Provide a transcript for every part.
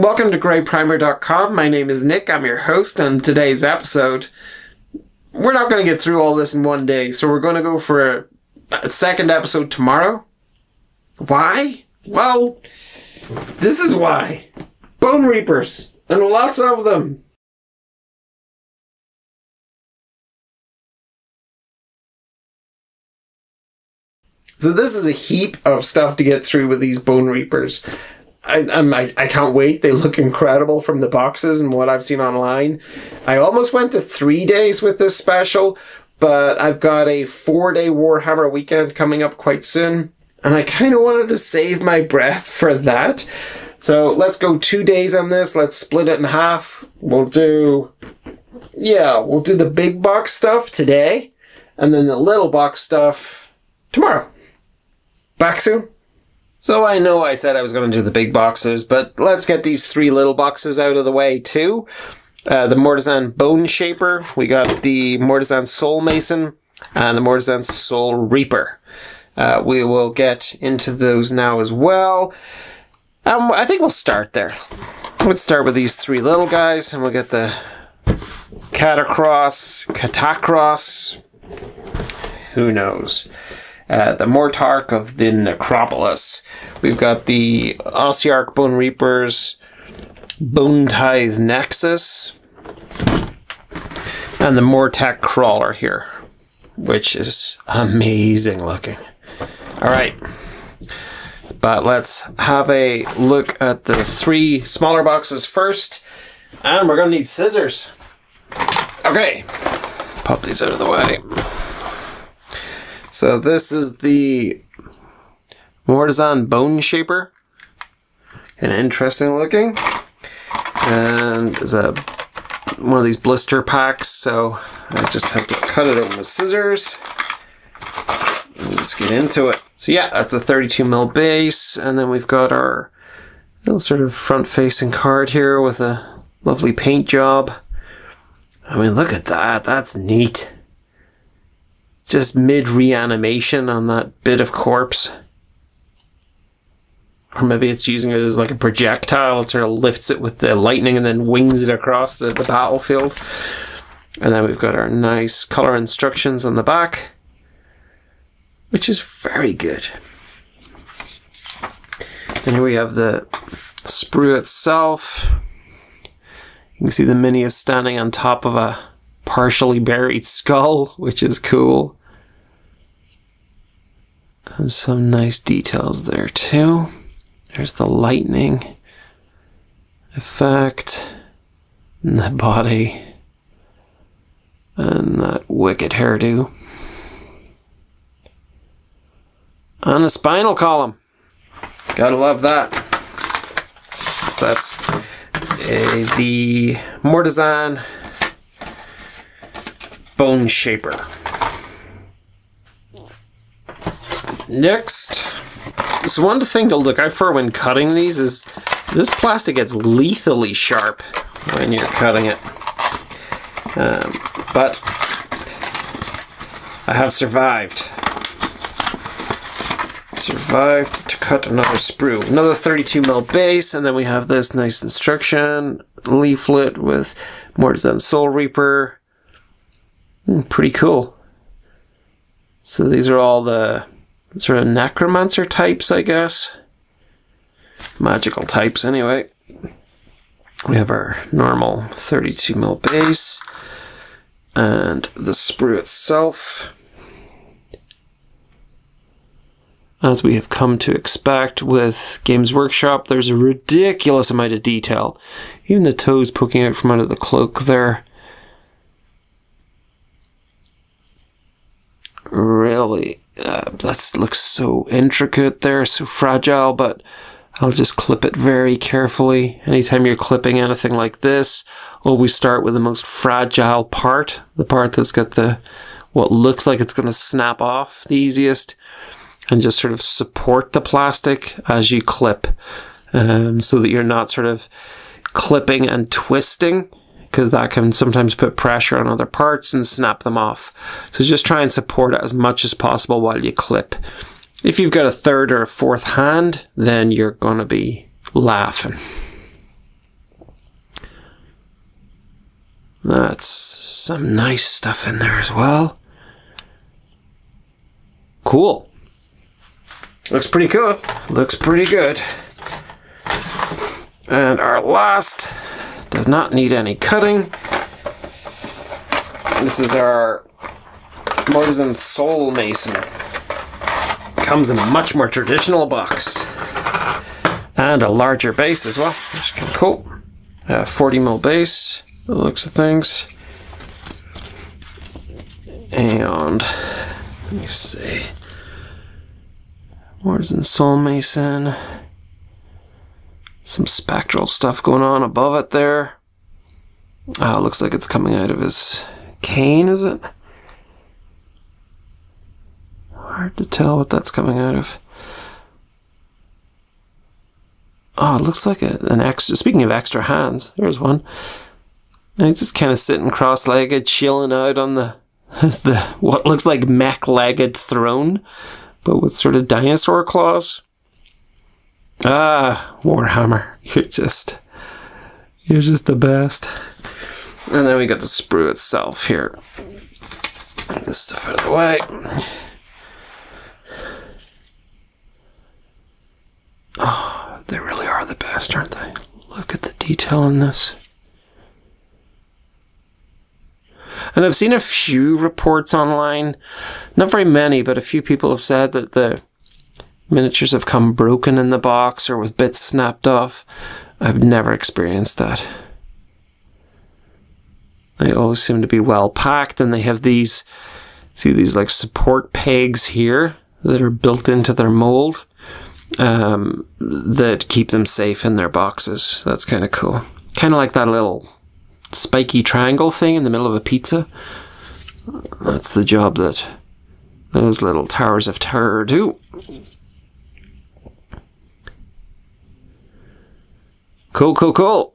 Welcome to grayprimer.com. My name is Nick. I'm your host on today's episode. We're not going to get through all this in one day, so we're going to go for a second episode tomorrow. Why? Well, this is why. Bone Reapers, and lots of them. So this is a heap of stuff to get through with these Bone Reapers. I can't wait. They look incredible from the boxes and what I've seen online. I almost went to 3 days with this special, but I've got a 4-day Warhammer weekend coming up quite soon, and I kind of wanted to save my breath for that. So let's go 2 days on this. Let's split it in half. We'll do the big box stuff today, and then the little box stuff tomorrow. Back soon. So I know I said I was going to do the big boxes, but let's get these 3 little boxes out of the way too. The Mortisan Bone Shaper, we got the Mortisan Soul Mason, and the Mortisan Soul Reaper. We will get into those now as well. I think we'll start there. Let's start with these 3 little guys, and we'll get the Katakros, who knows. The Mortarch of the Necropolis. We've got the Ossiarch Bone Reapers, Bone Tithe Nexus, and the Mortek Crawler here, which is amazing looking. Alright, but let's have a look at the 3 smaller boxes first, and we're going to need scissors. Okay, pop these out of the way. So this is the Mortisan Bone Shaper, and interesting looking, and it's one of these blister packs, so I just have to cut it open with scissors. Let's get into it. So yeah, that's a 32mm base, and then we've got our little sort of front-facing card here with a lovely paint job. I mean, look at that, that's neat. Just mid-reanimation on that bit of corpse. Or maybe it's using it as like a projectile. It sort of lifts it with the lightning and then wings it across the battlefield. And then we've got our nice color instructions on the back, which is very good. And here we have the sprue itself. You can see the mini is standing on top of a partially buried skull, which is cool. And some nice details there too. There's the lightning effect, and the body, and that wicked hairdo. On a spinal column. Gotta love that. So that's the Mortisan Bone Shaper. Next. So one thing to look out for when cutting these is this plastic gets lethally sharp when you're cutting it. But I have survived. Survived to cut another sprue. Another 32mm base, and then we have this nice instruction leaflet with Mortisan Soul Reaper. Pretty cool. So these are all the sort of necromancer types, I guess. Magical types, anyway. We have our normal 32mm base, and the sprue itself. As we have come to expect with Games Workshop, there's a ridiculous amount of detail. Even the toes poking out from under the cloak there. Really, that looks so intricate there, so fragile, but I'll just clip it very carefully. Anytime you're clipping anything like this, always start with the most fragile part, the part that's got what looks like it's going to snap off the easiest, and just sort of support the plastic as you clip, so that you're not sort of clipping and twisting, because that can sometimes put pressure on other parts and snap them off. So just try and support it as much as possible while you clip. If you've got a third or a fourth hand, then you're going to be laughing. That's some nice stuff in there as well. Cool. Looks pretty good. Looks pretty good. And our last does not need any cutting. This is our Mortisan Soul Mason. Comes in a much more traditional box. And a larger base as well, which is kind of cool. 40mm base, the looks of things. And let me see. Mortisan Soul Mason. Some spectral stuff going on above it there. Looks like it's coming out of his cane, is it? Hard to tell what that's coming out of. Oh, it looks like an extra... Speaking of extra hands, there's one. And he's just kind of sitting cross-legged, chilling out on the, what looks like mech-legged throne, but with sort of dinosaur claws. Ah, Warhammer, you're just the best. And then we got the sprue itself here. Get this stuff out of the way. Oh, they really are the best, aren't they? Look at the detail in this. And I've seen a few reports online, not very many, but a few people have said that the miniatures have come broken in the box or with bits snapped off. I've never experienced that. They always seem to be well packed, and they have these, see these like support pegs here that are built into their mold that keep them safe in their boxes. That's kind of cool. Kind of like that little spiky triangle thing in the middle of a pizza. That's the job that those little towers of terror do. Cool, cool, cool.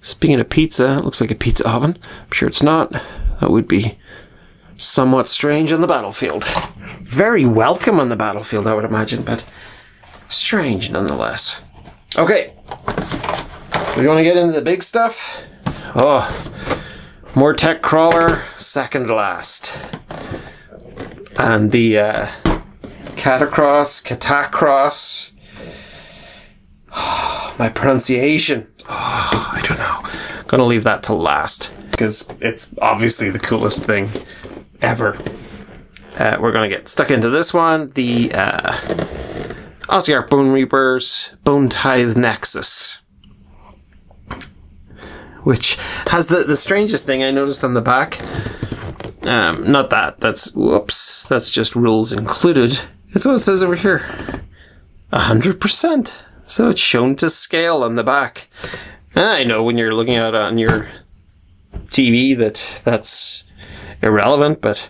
Speaking of pizza, it looks like a pizza oven. I'm sure it's not. That would be somewhat strange on the battlefield. Very welcome on the battlefield, I would imagine, but strange nonetheless. Okay. We want to get into the big stuff. Oh, Mortek Crawler, second last. And the Katakros. Oh, my pronunciation. Oh, I don't know. Gonna leave that to last because it's obviously the coolest thing ever. We're gonna get stuck into this one, the Ossiarch Bone Reapers, Bone Tithe Nexus, which has the strangest thing I noticed on the back. Not that. That's whoops. That's just rules included. That's what it says over here. 100%. So it's shown to scale on the back. And I know when you're looking at it on your TV that that's irrelevant, but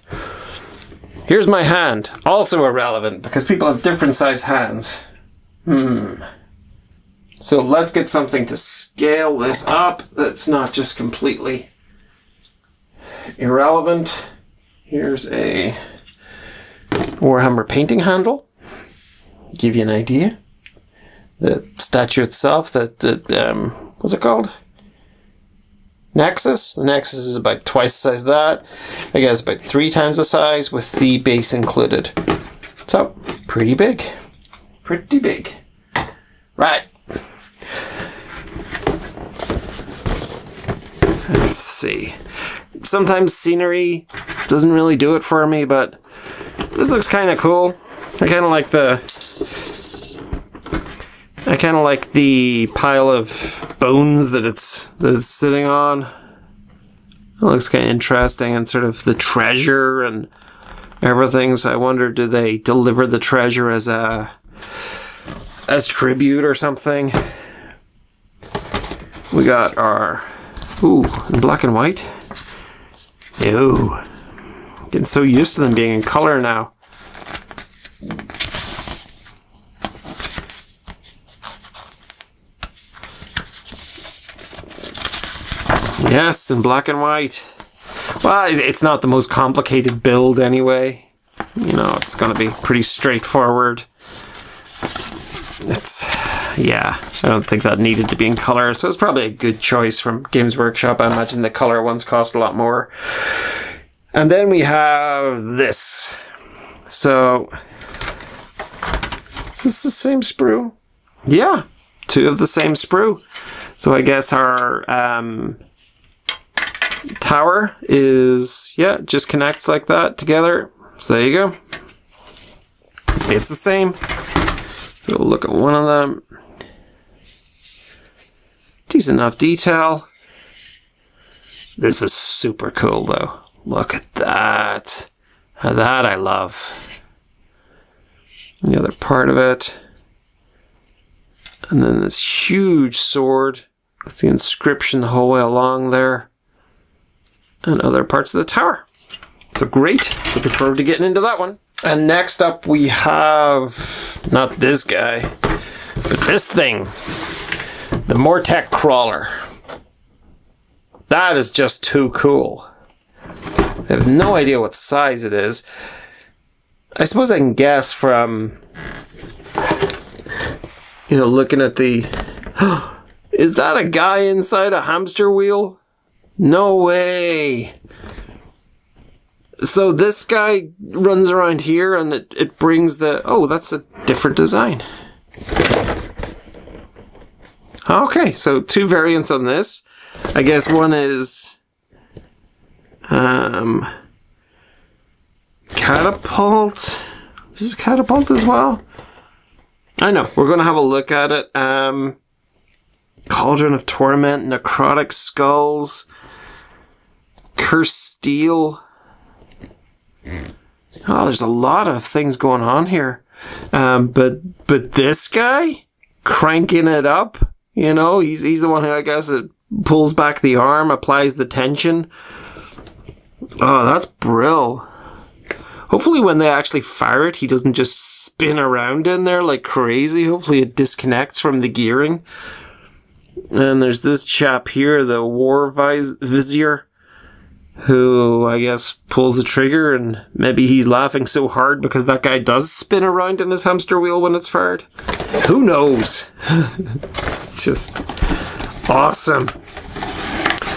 here's my hand. Also irrelevant, because people have different size hands. So let's get something to scale this up that's not just completely irrelevant. Here's a Warhammer painting handle. Give you an idea. The statue itself, what's it called? Nexus? The Nexus is about twice the size of that. I guess about 3 times the size with the base included. So, pretty big. Pretty big. Right. Let's see. Sometimes scenery doesn't really do it for me, but this looks kind of cool. I kind of like the pile of bones that it's sitting on. It looks kind of interesting, and sort of the treasure and everything. So I wonder, do they deliver the treasure as tribute or something? We got our in black and white. Ew, getting so used to them being in color now. Yes, in black and white. Well, it's not the most complicated build anyway. You know, it's going to be pretty straightforward. It's, yeah, I don't think that needed to be in color, so it's probably a good choice from Games Workshop. I imagine the color ones cost a lot more. And then we have this. So, is this the same sprue? Yeah, two of the same sprue. So I guess our tower is, yeah, just connects like that together. So there you go. It's the same. So we'll look at one of them. Decent enough detail. This is super cool though. Look at that. Now that I love. The other part of it. And then this huge sword with the inscription the whole way along there. And other parts of the tower. So great. Looking forward to getting into that one. And next up we have, not this guy, but this thing. The Mortek Crawler. That is just too cool. I have no idea what size it is. I suppose I can guess from, you know, looking at the... Is that a guy inside a hamster wheel? No way! So this guy runs around here and it brings the... Oh, that's a different design. Okay, so two variants on this. I guess one is... catapult? Is this a catapult as well? I know, we're going to have a look at it. Cauldron of Torment, Necrotic Skulls, Cursed Steel. Oh, there's a lot of things going on here. But this guy cranking it up, you know, he's the one who, I guess, it pulls back the arm, applies the tension. Oh, that's brill. Hopefully when they actually fire it, he doesn't just spin around in there like crazy. Hopefully it disconnects from the gearing. And there's this chap here, the war vizier, who I guess pulls the trigger, and maybe he's laughing so hard because that guy does spin around in his hamster wheel when it's fired. Who knows? It's just awesome.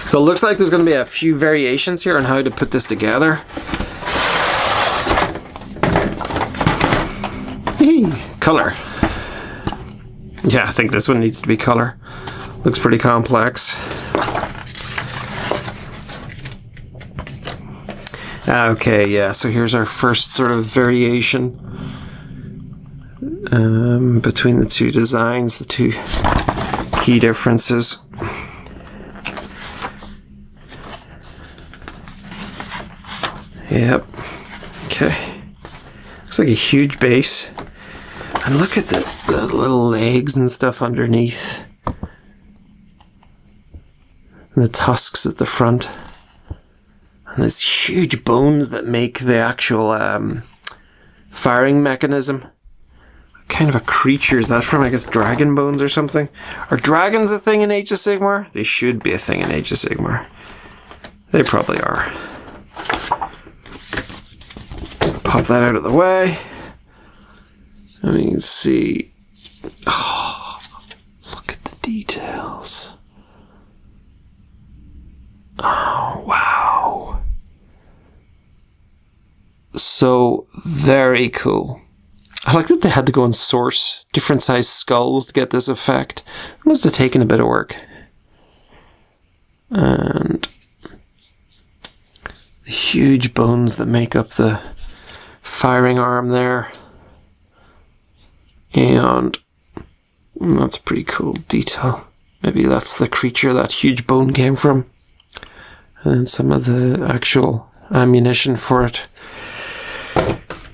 So it looks like there's going to be a few variations here on how to put this together. Color. Yeah, I think this one needs to be color. Looks pretty complex. Okay, yeah, so here's our first sort of variation between the two designs, the two key differences. Yep, okay. Looks like a huge base. And look at the little legs and stuff underneath. And the tusks at the front. And these huge bones that make the actual firing mechanism. What kind of a creature is that from? I guess dragon bones or something? Are dragons a thing in Age of Sigmar? They should be a thing in Age of Sigmar. They probably are. Pop that out of the way. And you can see, oh, look at the details. Oh, wow. So very cool. I like that they had to go and source different size skulls to get this effect. It must have taken a bit of work. And the huge bones that make up the firing arm there. And that's a pretty cool detail. Maybe that's the creature that huge bone came from. And then some of the actual ammunition for it.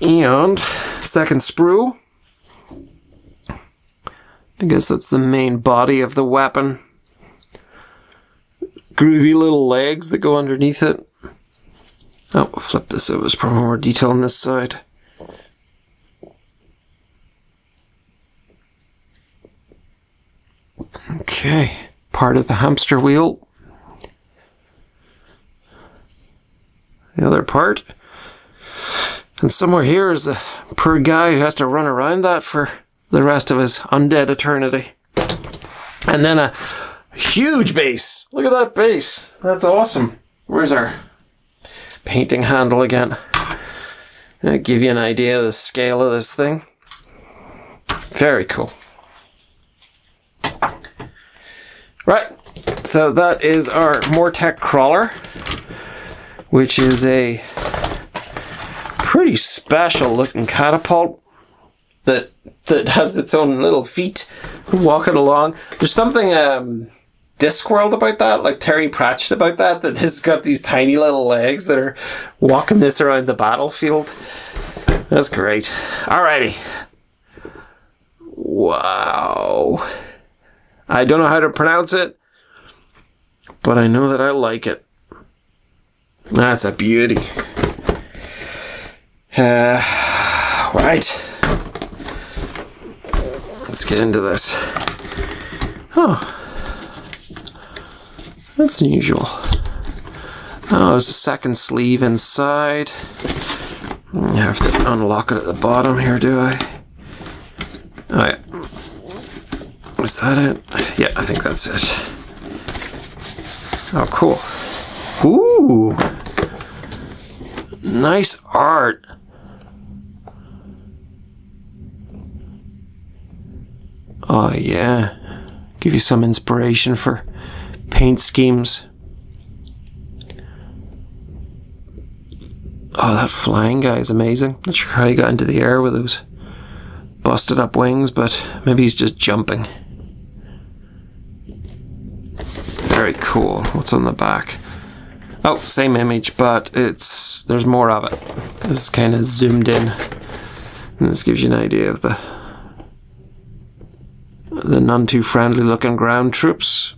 And second sprue. I guess that's the main body of the weapon. Groovy little legs that go underneath it. Oh, we'll flip this over. There's probably more detail on this side. Okay, part of the hamster wheel. The other part. And somewhere here is a poor guy who has to run around that for the rest of his undead eternity. And then a huge base. Look at that base. That's awesome. Where's our painting handle again? I'll give you an idea of the scale of this thing. Very cool. Right, so that is our Mortek Crawler, which is a pretty special looking catapult that has its own little feet walking along. There's something Discworld about that, like Terry Pratchett about that has got these tiny little legs that are walking this around the battlefield. That's great. Alrighty. Wow. I don't know how to pronounce it, but I know that I like it. That's a beauty. Right. Let's get into this. Oh. That's unusual. Oh, there's a second sleeve inside. I have to unlock it at the bottom here, do I? Oh, yeah. Is that it? Yeah, I think that's it. Oh, cool. Ooh! Nice art. Oh, yeah. Give you some inspiration for paint schemes. Oh, that flying guy is amazing. Not sure how he got into the air with those busted up wings, but maybe he's just jumping. Very cool. What's on the back? Oh, same image, but there's more of it. This is kind of zoomed in, and this gives you an idea of the none too friendly looking ground troops.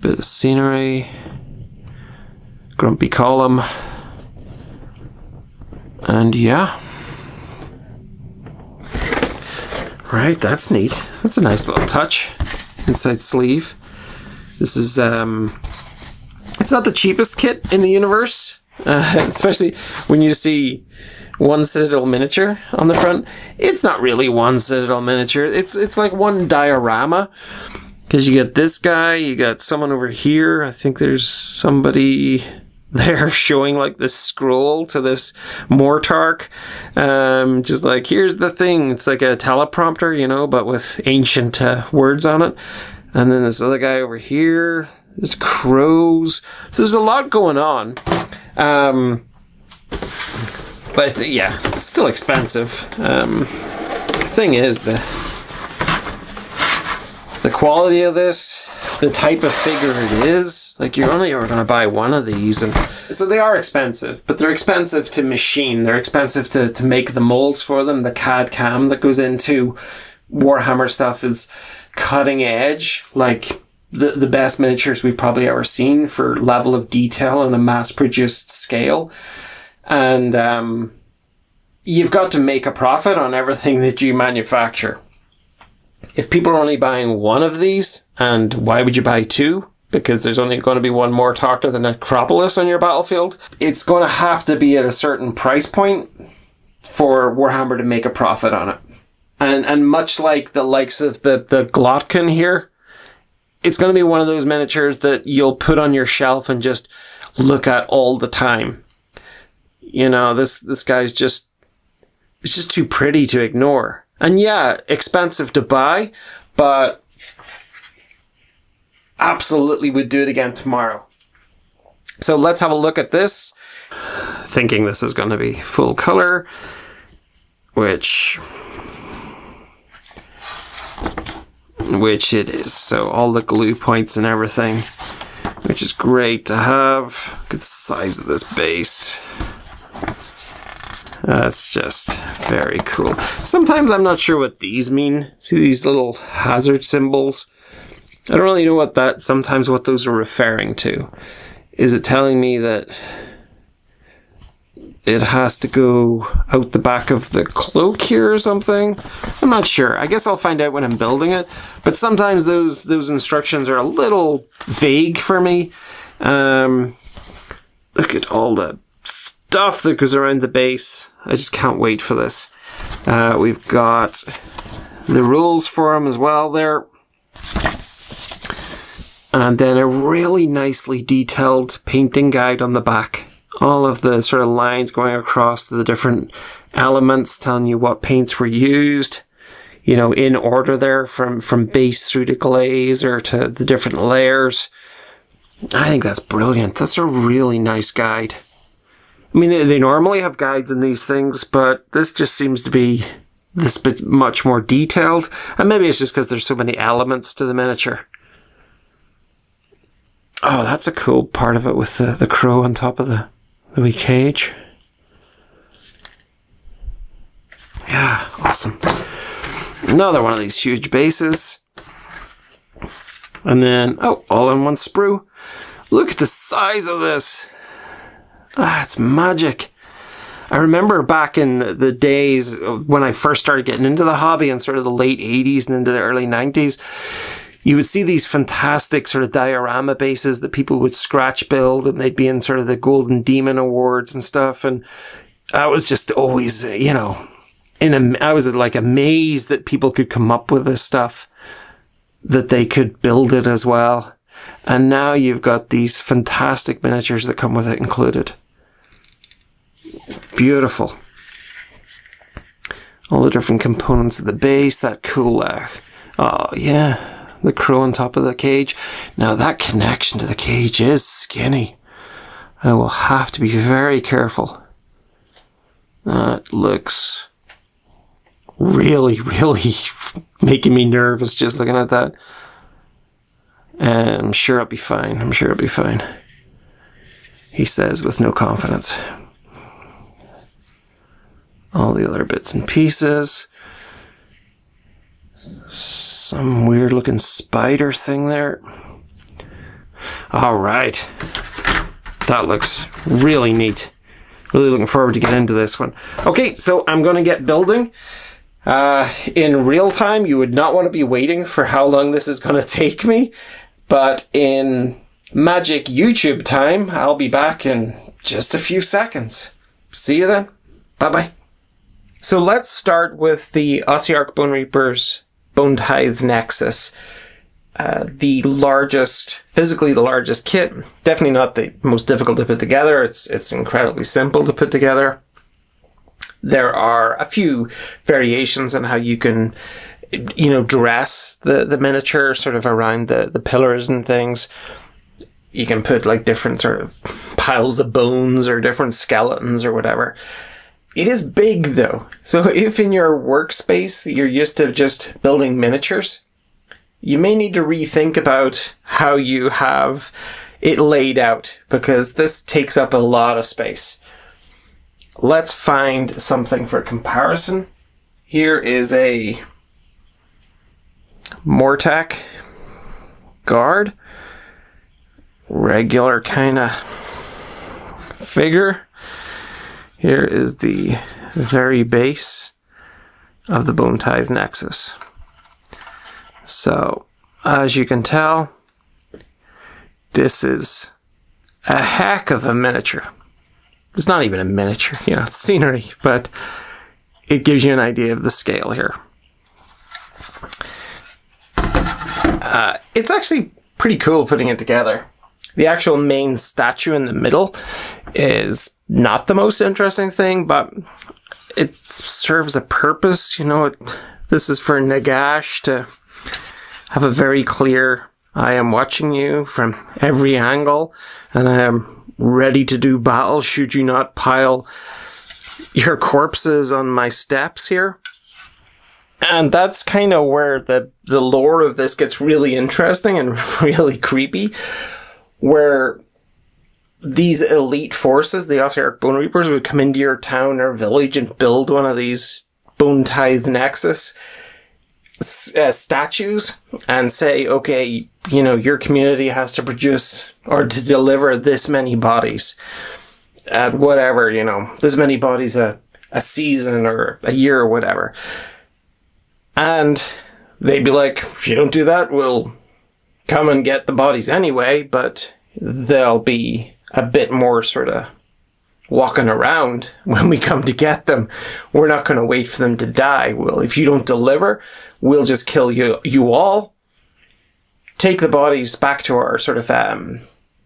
Bit of scenery, grumpy column, and yeah. Right, that's neat. That's a nice little touch. Inside sleeve. This is it's not the cheapest kit in the universe, especially when you see one Citadel miniature on the front. It's not really one Citadel miniature. It's like one diorama, because you got this guy, you got someone over here. I think there's somebody there showing like this scroll to this Mortarch. Just like, here's the thing. It's like a teleprompter, you know, but with ancient words on it. And then this other guy over here. There's crows. So there's a lot going on. But yeah, it's still expensive. The thing is, the quality of this, the type of figure it is, like you're only ever going to buy one of these. And so they are expensive, but they're expensive to machine. They're expensive to make the molds for them. The CAD CAM that goes into Warhammer stuff is cutting edge, like the best miniatures we've probably ever seen for level of detail on a mass-produced scale. And you've got to make a profit on everything that you manufacture. If people are only buying one of these, and why would you buy two? Because there's only going to be one more Mortarch of the Necropolis on your battlefield. It's going to have to be at a certain price point for Warhammer to make a profit on it. And much like the likes of the Glotkin here, it's going to be one of those miniatures that you'll put on your shelf and just look at all the time. You know, this guy's just, it's just too pretty to ignore. And yeah, expensive to buy, but absolutely would do it again tomorrow. So let's have a look at this. Thinking this is going to be full color, which it is, so all the glue points and everything, which is great to have. Look at the size of this base. That's just very cool. Sometimes I'm not sure what these mean. See these little hazard symbols? I don't really know sometimes what those are referring to. Is it telling me that it has to go out the back of the cloak here or something? I'm not sure. I guess I'll find out when I'm building it. But sometimes those instructions are a little vague for me. Look at all the stuff that goes around the base. I just can't wait for this. We've got the rules for them as well there. And then a really nicely detailed painting guide on the back. All of the sort of lines going across to the different elements, telling you what paints were used, you know, in order there from base through to glaze or to the different layers. I think that's brilliant. That's a really nice guide. I mean, they normally have guides in these things, but this just seems to be this bit much more detailed. And maybe it's just because there's so many elements to the miniature. Oh, that's a cool part of it with the crow on top of the wee cage. Yeah, awesome. Another one of these huge bases. And then, oh, all in one sprue. Look at the size of this. Ah, it's magic. I remember back in the days when I first started getting into the hobby in sort of the late 80s and into the early 90s, you would see these fantastic sort of diorama bases that people would scratch build, and they'd be in sort of the Golden Demon Awards and stuff. And I was just always, you know, I was like amazed that people could come up with this stuff, that they could build it as well. And now you've got these fantastic miniatures that come with it included. Beautiful. All the different components of the base, that cool, oh yeah, the crow on top of the cage. Now that connection to the cage is skinny. I will have to be very careful. That looks really, really making me nervous just looking at that. And I'm sure I'll be fine. I'm sure I'll be fine. He says with no confidence. All the other bits and pieces. Some weird looking spider thing there. Alright. That looks really neat. Really looking forward to getting into this one. Okay, so I'm going to get building. In real time, you would not want to be waiting for how long this is going to take me. But in magic YouTube time, I'll be back in just a few seconds. See you then. Bye-bye. So let's start with the Ossiarch Bone Reapers Bone Tithe Nexus, the largest, physically the largest kit, definitely not the most difficult to put together. It's incredibly simple to put together. There are a few variations on how you can, you know, dress the miniature sort of around the pillars and things. You can put like different sort of piles of bones or different skeletons or whatever. It is big though, so if in your workspace you're used to just building miniatures, you may need to rethink about how you have it laid out, because this takes up a lot of space. Let's find something for comparison. Here is a Mortek Guard, regular kind of figure. Here is the very base of the Bone Tithe Nexus. So, as you can tell, this is a heck of a miniature. It's not even a miniature, you know, it's scenery, but it gives you an idea of the scale here. It's actually pretty cool putting it together. The actual main statue in the middle is not the most interesting thing, but it serves a purpose. You know, this is for Nagash to have a very clear, I am watching you from every angle, and I am ready to do battle should you not pile your corpses on my steps here. And that's kind of where the lore of this gets really interesting and really creepy, where these elite forces, the Ossiarch Bone Reapers, would come into your town or village and build one of these Bone Tithe Nexus statues and say, okay, you know, your community has to produce or to deliver this many bodies at whatever, you know, this many bodies a season or a year or whatever. And they'd be like, if you don't do that, we'll come and get the bodies anyway, but they'll be a bit more sort of walking around when we come to get them. We're not going to wait for them to die. Well, if you don't deliver, we'll just kill you all. Take the bodies back to our sort of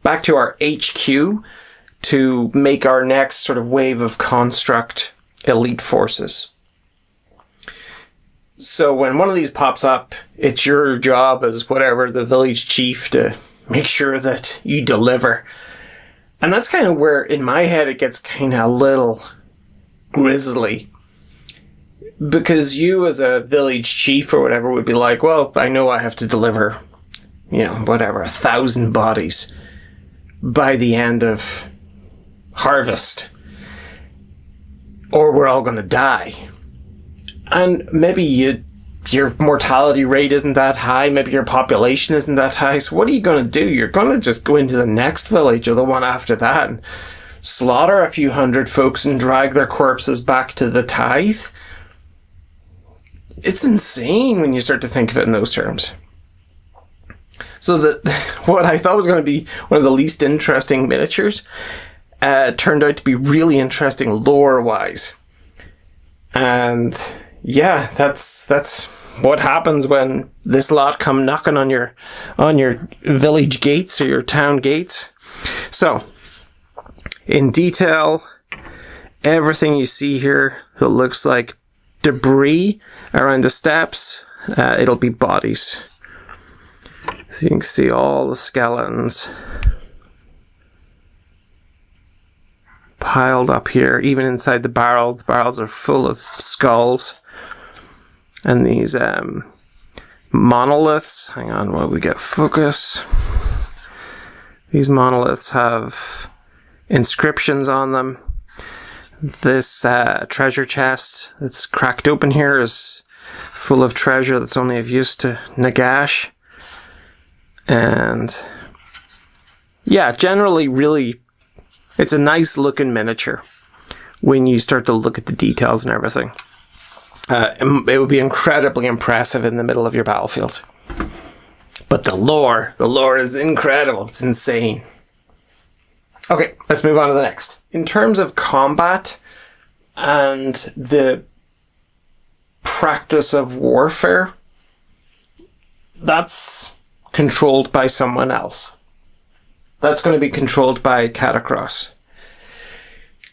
back to our HQ to make our next sort of wave of construct elite forces. So when one of these pops up, it's your job as whatever the village chief to make sure that you deliver. And that's kind of where, in my head, it gets kind of a little grisly. Because you, as a village chief or whatever, would be like, well, I know I have to deliver, you know, whatever, 1,000 bodies by the end of harvest. Or we're all going to die. And maybe your mortality rate isn't that high, maybe your population isn't that high, so what are you going to do? You're going to just go into the next village or the one after that and slaughter a few hundred folks and drag their corpses back to the tithe? It's insane when you start to think of it in those terms. So what I thought was going to be one of the least interesting miniatures turned out to be really interesting lore-wise. And yeah, that's what happens when this lot come knocking on your village gates or your town gates. So, in detail, everything you see here that looks like debris around the steps, it'll be bodies. So you can see all the skeletons piled up here, even inside the barrels. The barrels are full of skulls. And these monoliths, hang on while we get focus. These monoliths have inscriptions on them. This treasure chest that's cracked open here is full of treasure that's only of use to Nagash. And yeah, generally really, it's a nice looking miniature when you start to look at the details and everything. It would be incredibly impressive in the middle of your battlefield. But the lore is incredible. It's insane. Okay, let's move on to the next. In terms of combat and the practice of warfare, that's controlled by someone else. That's going to be controlled by Katakros.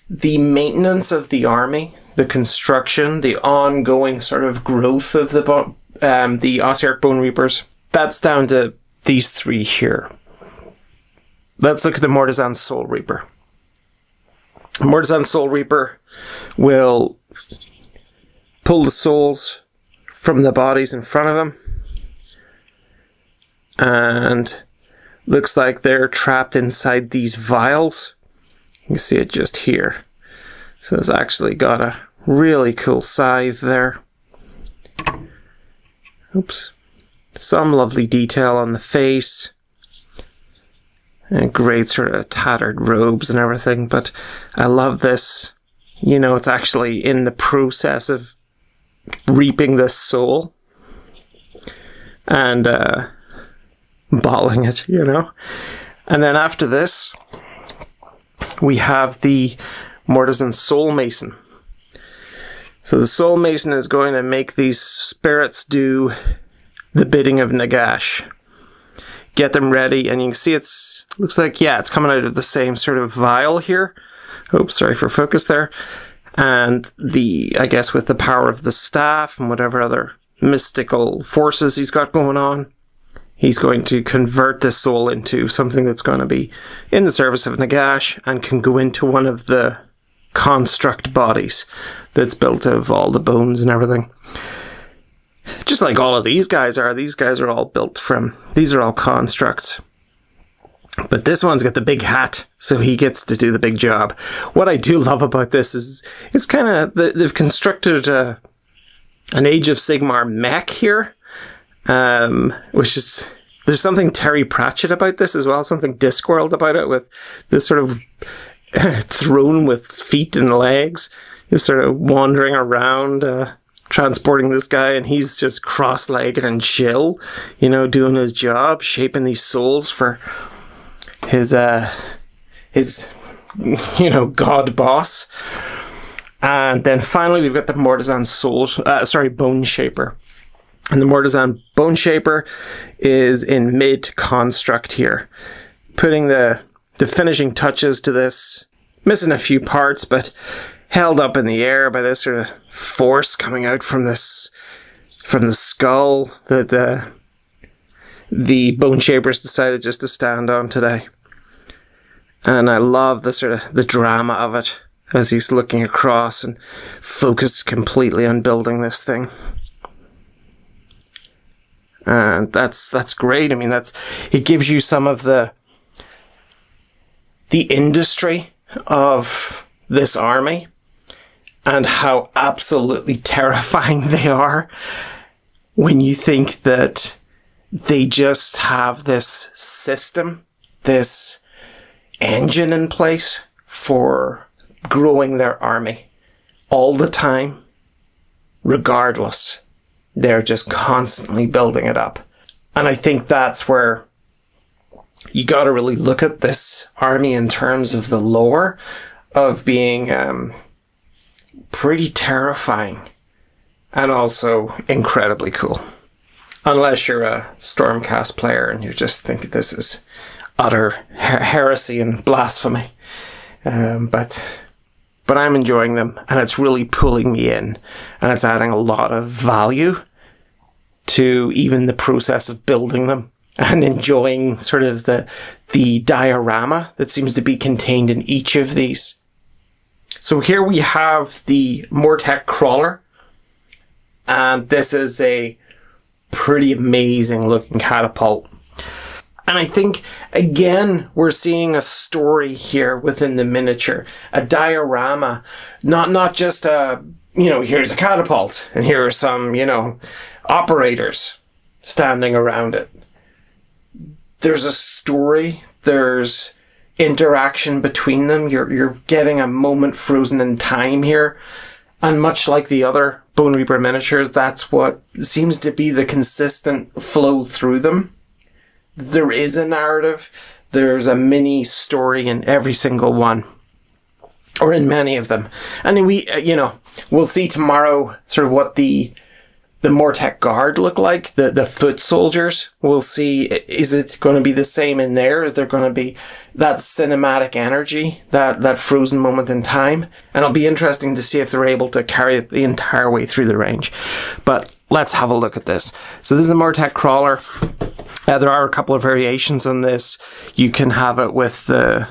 The maintenance of the army, the construction, the ongoing sort of growth of the Ossiarch Bone Reapers, that's down to these three here. Let's look at the Mortisan Soul Reaper. Mortisan Soul Reaper will pull the souls from the bodies in front of them, and looks like they're trapped inside these vials. You can see it just here. So it's actually got a really cool scythe there. Oops. Some lovely detail on the face. And great sort of tattered robes and everything. But I love this. You know, it's actually in the process of reaping this soul. And balling it, you know. And then after this, we have the Mortisan Soul Mason. So the Soul Mason is going to make these spirits do the bidding of Nagash. Get them ready, and you can see it's looks like, yeah, it's coming out of the same sort of vial here. Oops, sorry for focus there. And the, I guess with the power of the staff and whatever other mystical forces he's got going on, he's going to convert this soul into something that's going to be in the service of Nagash and can go into one of the construct bodies that's built of all the bones and everything. Just like all of these guys are. These guys are all built from, these are all constructs. But this one's got the big hat, so he gets to do the big job. What I do love about this is it's kind of, they've constructed an Age of Sigmar mech here. Which is, there's something Terry Pratchett about this as well, something Discworld about it, with this sort of throne with feet and legs, just sort of wandering around, transporting this guy, and he's just cross-legged and chill, you know, doing his job, shaping these souls for his you know, god boss. And then finally we've got the Mortisan Bone Shaper. And the Mortisan Bone Shaper is in mid construct here, putting the finishing touches to this, missing a few parts, but held up in the air by this sort of force coming out from this, from the skull that the Bone Shapers decided just to stand on today. And I love the sort of the drama of it as he's looking across and focused completely on building this thing. And that's great. I mean, that's, it gives you some of the industry of this army and how absolutely terrifying they are when you think that they just have this system, this engine in place for growing their army all the time, regardless. They're just constantly building it up. And I think that's where you got to really look at this army in terms of the lore of being pretty terrifying and also incredibly cool. Unless you're a Stormcast player and you just think this is utter heresy and blasphemy. But I'm enjoying them, and it's really pulling me in, and it's adding a lot of value to even the process of building them and enjoying sort of the diorama that seems to be contained in each of these. So here we have the Mortek Crawler, and this is a pretty amazing looking catapult. And I think, again, we're seeing a story here within the miniature, a diorama, not just a, you know, here's a catapult and here are some, you know, operators standing around it. There's a story, there's interaction between them. You're getting a moment frozen in time here. And much like the other Bone Reaper miniatures, that's what seems to be the consistent flow through them. There is a narrative, there's a mini story in every single one, or in many of them. And we, you know, we'll see tomorrow sort of what the Mortek Guard look like, the foot soldiers. We'll see, is it going to be the same in there? Is there going to be that cinematic energy, that frozen moment in time? And it'll be interesting to see if they're able to carry it the entire way through the range. But let's have a look at this. So this is the Mortek Crawler. There are a couple of variations on this. You can have it with the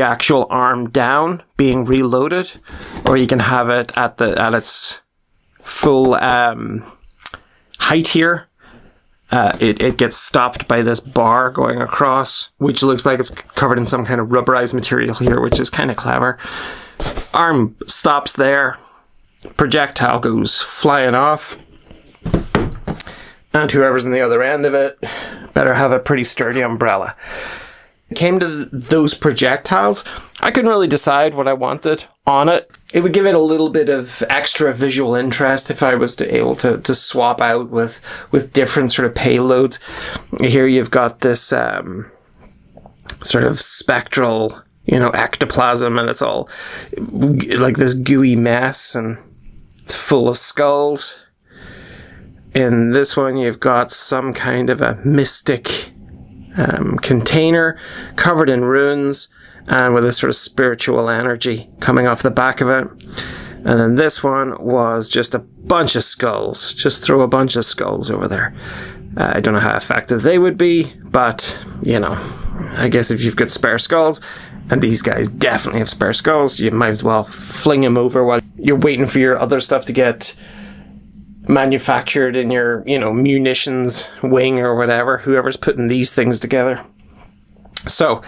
actual arm down being reloaded, or you can have it at its full height here. It gets stopped by this bar going across, which looks like it's covered in some kind of rubberized material here, which is kind of clever. Arm stops there. Projectile goes flying off. And whoever's on the other end of it better have a pretty sturdy umbrella. When it came to those projectiles, I couldn't really decide what I wanted on it. It would give it a little bit of extra visual interest if I was able to swap out with different sort of payloads. Here you've got this sort of spectral, you know, ectoplasm, and it's all like this gooey mess, and it's full of skulls. In this one, you've got some kind of a mystic container covered in runes and with a sort of spiritual energy coming off the back of it. And then this one was just a bunch of skulls. Just throw a bunch of skulls over there. I don't know how effective they would be, but, you know, I guess if you've got spare skulls, and these guys definitely have spare skulls, you might as well fling them over while you're waiting for your other stuff to get manufactured in your, you know, munitions wing or whatever, whoever's putting these things together. So,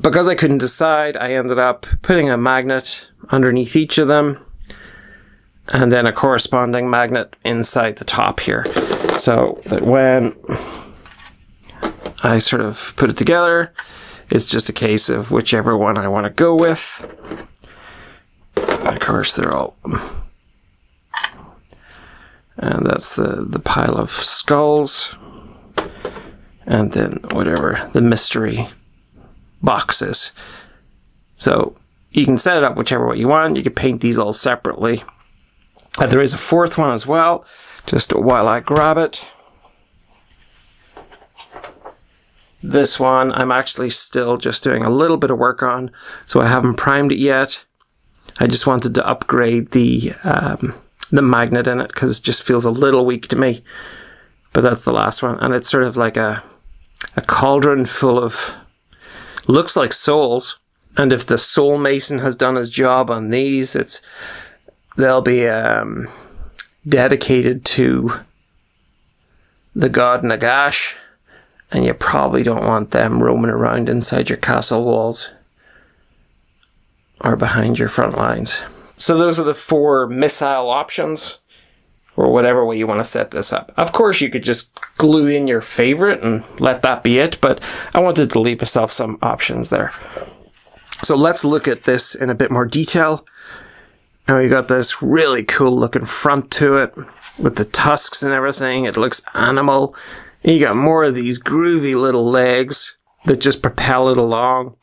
because I couldn't decide, I ended up putting a magnet underneath each of them, and then a corresponding magnet inside the top here, so that when I sort of put it together, it's just a case of whichever one I want to go with. And of course, they're all... And that's the pile of skulls. And then whatever the mystery box is. So you can set it up whichever way you want. You can paint these all separately. There is a fourth one as well, just while I grab it. This one I'm actually still just doing a little bit of work on, so I haven't primed it yet. I just wanted to upgrade the magnet in it because it just feels a little weak to me. But that's the last one, and it's sort of like a cauldron full of, looks like souls. And if the Soul Mason has done his job on these, they'll be dedicated to the god Nagash, and you probably don't want them roaming around inside your castle walls or behind your front lines. So those are the four missile options, or whatever way you want to set this up. Of course, you could just glue in your favorite and let that be it, but I wanted to leave myself some options there. So let's look at this in a bit more detail. And we got this really cool looking front to it with the tusks and everything. It looks animal. And you got more of these groovy little legs that just propel it along.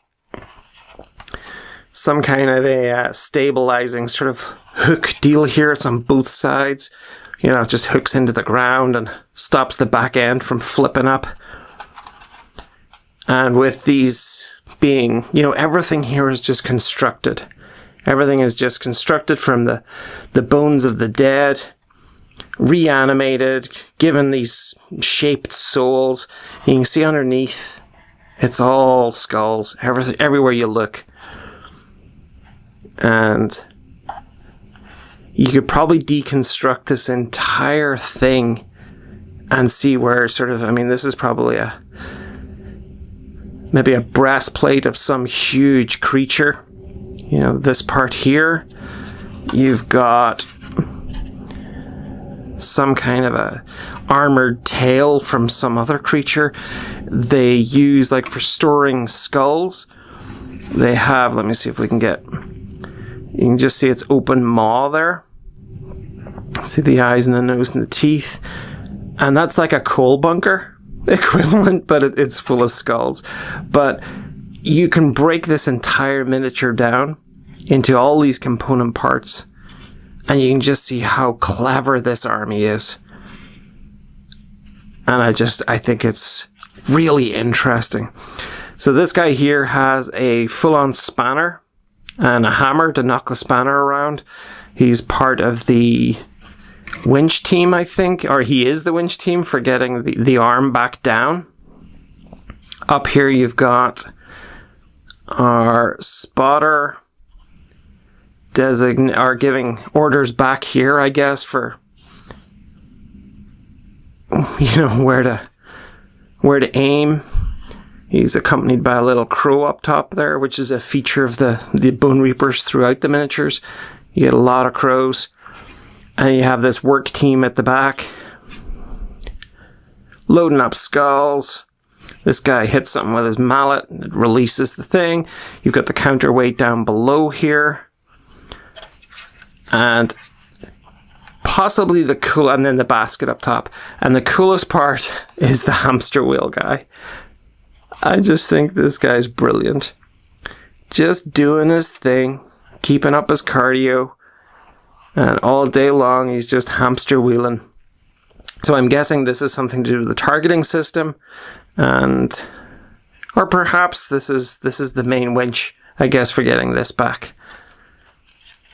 Some kind of a stabilizing sort of hook deal here. It's on both sides. You know, it just hooks into the ground and stops the back end from flipping up. And with these being, you know, everything here is just constructed. Everything is just constructed from the bones of the dead, reanimated, given these shaped souls. You can see underneath, it's all skulls, everything, everywhere you look. And you could probably deconstruct this entire thing and see where sort of, I mean, this is probably a, maybe a breastplate of some huge creature. You know, this part here, you've got some kind of a armored tail from some other creature. They use, like, for storing skulls. They have, let me see if we can get, you can just see its open maw there. See the eyes and the nose and the teeth. And that's like a coal bunker equivalent, but it's full of skulls. But you can break this entire miniature down into all these component parts, and you can just see how clever this army is. And I think it's really interesting. So this guy here has a full-on spanner and a hammer to knock the spanner around. He's part of the winch team, I think, or he is the winch team for getting the arm back down. Up here you've got our spotter are giving orders back here, I guess, for, you know, where to aim. He's accompanied by a little crow up top there, which is a feature of the Bone Reapers throughout the miniatures. You get a lot of crows. And you have this work team at the back, loading up skulls. This guy hits something with his mallet and it releases the thing. You've got the counterweight down below here. And possibly the cool, and then the basket up top. And the coolest part is the hamster wheel guy. I just think this guy's brilliant. Just doing his thing, keeping up his cardio. And all day long he's just hamster wheeling. So I'm guessing this is something to do with the targeting system. And, or perhaps this is the main winch, I guess, for getting this back.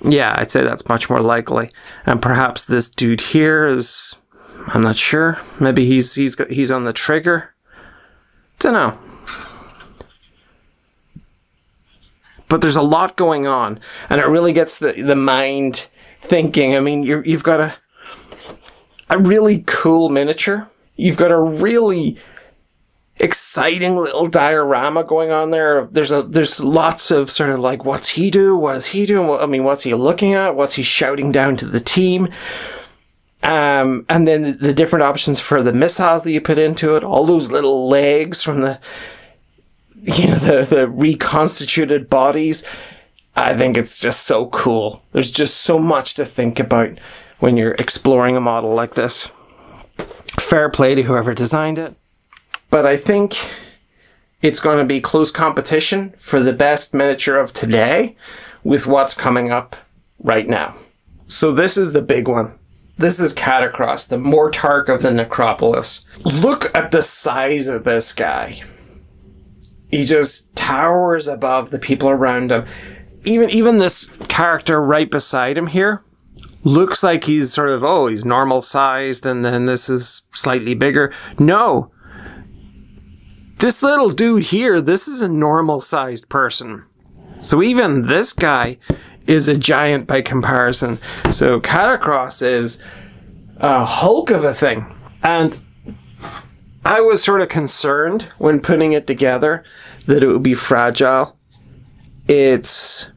Yeah, I'd say that's much more likely. And perhaps this dude here is, I'm not sure. Maybe he's on the trigger. Dunno. But there's a lot going on, and it really gets the mind thinking. I mean, you've got a really cool miniature. You've got a really exciting little diorama going on there. There's lots of sort of like, what's he do? What is he doing? I mean, what's he looking at? What's he shouting down to the team? And then the different options for the missiles that you put into it, all those little legs from the, you know, the reconstituted bodies. I think it's just so cool. There's just so much to think about when you're exploring a model like this. Fair play to whoever designed it. But I think It's going to be close competition for the best miniature of today with what's coming up right now. So this is the big one. This is Katakros, the Mortarch of the Necropolis. Look at the size of this guy. He just towers above the people around him. Even this character right beside him here looks like he's sort of, oh, he's normal sized and then this is slightly bigger. No. This little dude here, this is a normal sized person. So even this guy is a giant by comparison. So Katakros is a hulk of a thing. And I was sort of concerned when putting it together that it would be fragile. It's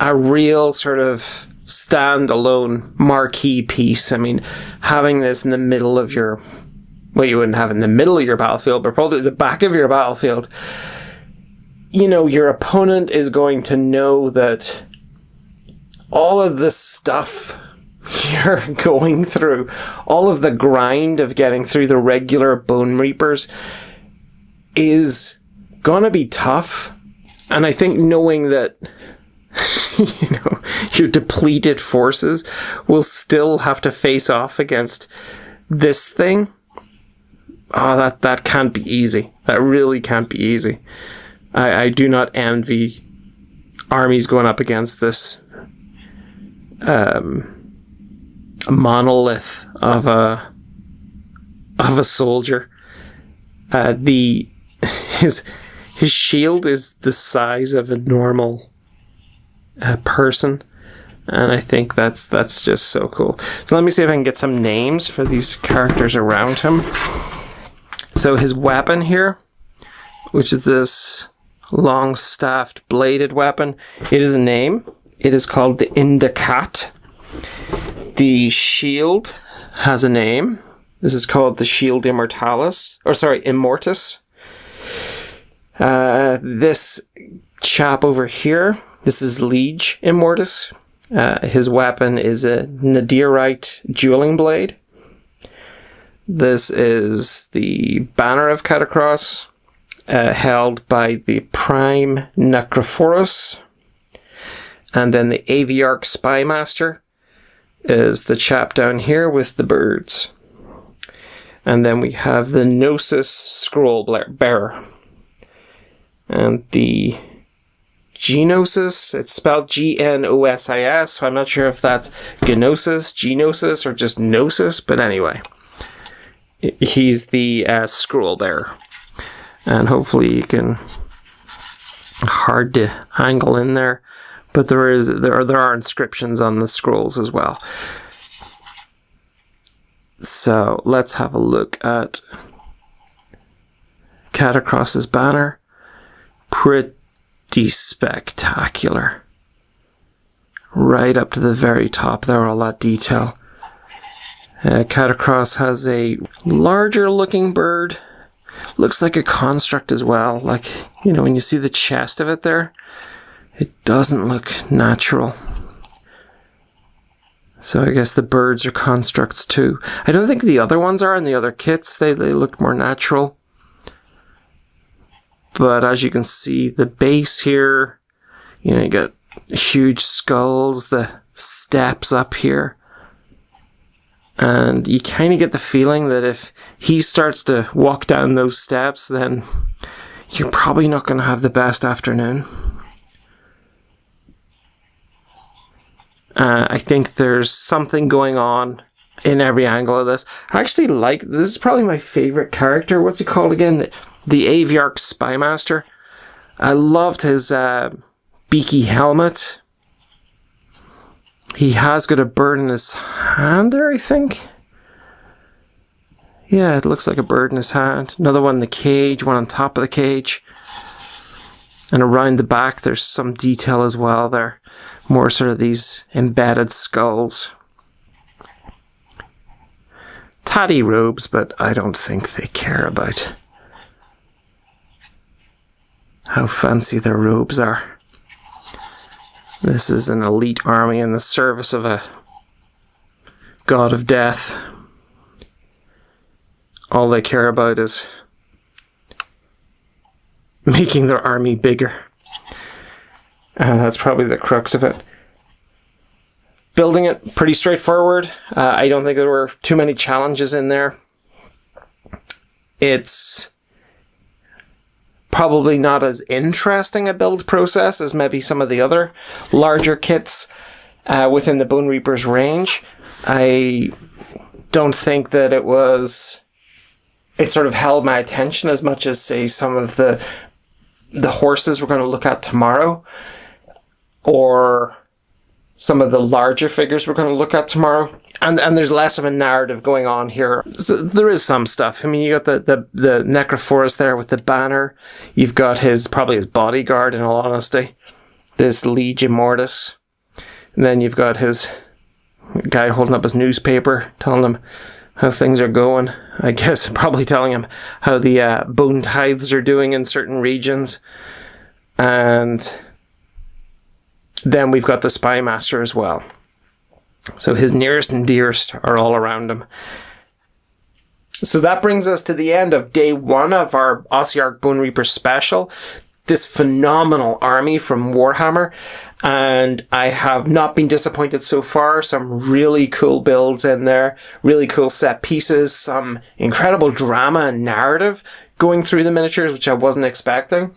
a real sort of standalone marquee piece. I mean, having this in the middle of your, well, you wouldn't have it in the middle of your battlefield, but probably the back of your battlefield. You know, your opponent is going to know that all of the stuff you're going through, all of the grind of getting through the regular Bone Reapers is gonna be tough. And I think knowing that, you know, your depleted forces will still have to face off against this thing. Oh, that can't be easy. That really can't be easy. I do not envy armies going up against this monolith of a soldier. His shield is the size of a normal person, and I think that's just so cool. So let me see if I can get some names for these characters around him. So his weapon here, which is this long-staffed bladed weapon. It is a name. It is called the Indicat. The shield has a name. This is called the Shield Immortalis, or sorry, Immortus. This chap over here, this is Liege Immortus. His weapon is a Nadirite dueling blade. This is the banner of Katakros, held by the Prime Necrophorus. And then the Aviarch Spymaster is the chap down here with the birds. And then we have the Gnosis Scrollbearer. And the Gnosis, it's spelled G-N-O-S-I-S, so I'm not sure if that's Gnosis, Gnosis, or just Gnosis, but anyway. He's the Scrollbearer. And hopefully you can, hard to angle in there, but there are inscriptions on the scrolls as well. So let's have a look at Katakros's banner. Pretty spectacular. Right up to the very top there, all that detail. Katakros has a larger looking bird. Looks like a construct as well. Like, you know, when you see the chest of it there, it doesn't look natural. So I guess the birds are constructs too. I don't think the other ones are in the other kits. They looked more natural. But as you can see, the base here, you know, you got huge skulls, the steps up here. And you kind of get the feeling that if he starts to walk down those steps, then you're probably not going to have the best afternoon. I think there's something going on in every angle of this. I actually like, this is probably my favorite character. What's he called again? The Aviarch Spymaster. I loved his beaky helmet. He has got a bird in his hand there, I think. Yeah, it looks like a bird in his hand. Another one in the cage, one on top of the cage. And around the back, there's some detail as well there. More sort of these embedded skulls. Tatty robes, but I don't think they care about how fancy their robes are. This is an elite army in the service of a god of death. All they care about is making their army bigger. That's probably the crux of it. Building it, pretty straightforward. I don't think there were too many challenges in there. It's probably not as interesting a build process as maybe some of the other larger kits within the Bone Reapers range. I don't think that it was... It sort of held my attention as much as, say, some of the horses we're going to look at tomorrow, or some of the larger figures we're going to look at tomorrow. And there's less of a narrative going on here. So there is some stuff. I mean, you got the Necrophorus there with the banner. You've got probably his bodyguard, in all honesty. This Liege Immortus. And then you've got his guy holding up his newspaper, telling him how things are going. I guess probably telling him how the bone tithes are doing in certain regions. And then we've got the Spymaster as well. So his nearest and dearest are all around him. So that brings us to the end of day one of our Ossiarch Bone Reaper special. This phenomenal army from Warhammer. And I have not been disappointed so far. Some really cool builds in there. Really cool set pieces. Some incredible drama and narrative going through the miniatures, which I wasn't expecting.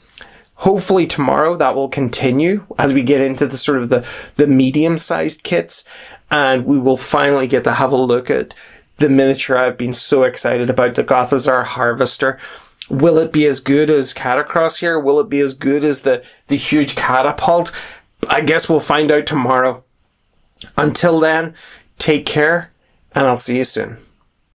Hopefully tomorrow that will continue as we get into the sort of the medium-sized kits, and we will finally get to have a look at the miniature I've been so excited about, the Gothizzar Harvester. Will it be as good as Katakros here? Will it be as good as the huge catapult? I guess we'll find out tomorrow. Until then, take care, and I'll see you soon.